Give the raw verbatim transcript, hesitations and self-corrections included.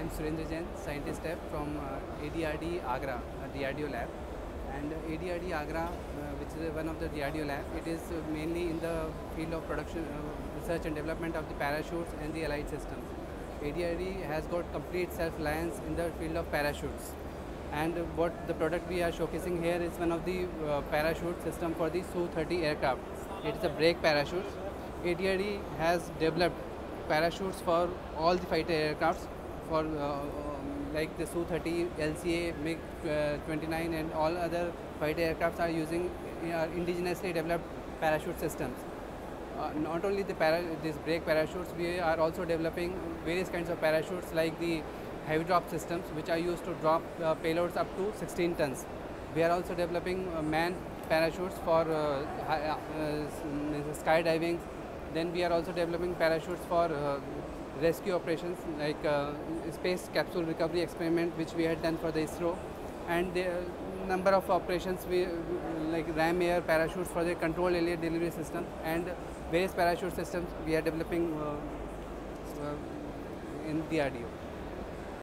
I am Surendra Jain, scientist from A D R D Agra, D R D O lab. And A D R D Agra, which is one of the D R D O lab, it is mainly in the field of production, research and development of the parachutes and the allied systems. A D R D has got complete self-reliance in the field of parachutes. And what the product we are showcasing here is one of the uh, parachute system for the S U thirty aircraft. It is a brake parachute. A D R D has developed parachutes for all the fighter aircrafts, for uh, like the S U thirty, L C A, MiG twenty-nine, and all other fighter aircrafts are using uh, indigenously developed parachute systems. Uh, not only the para this brake parachutes, we are also developing various kinds of parachutes like the heavy drop systems, which are used to drop uh, payloads up to sixteen tons. We are also developing uh, manned parachutes for uh, uh, uh, skydiving. Then we are also developing parachutes for uh, rescue operations, like uh, space capsule recovery experiment, which we had done for the ISRO, and the number of operations we like ram air parachutes for the controlled air delivery system, and various parachute systems we are developing uh, in D R D O.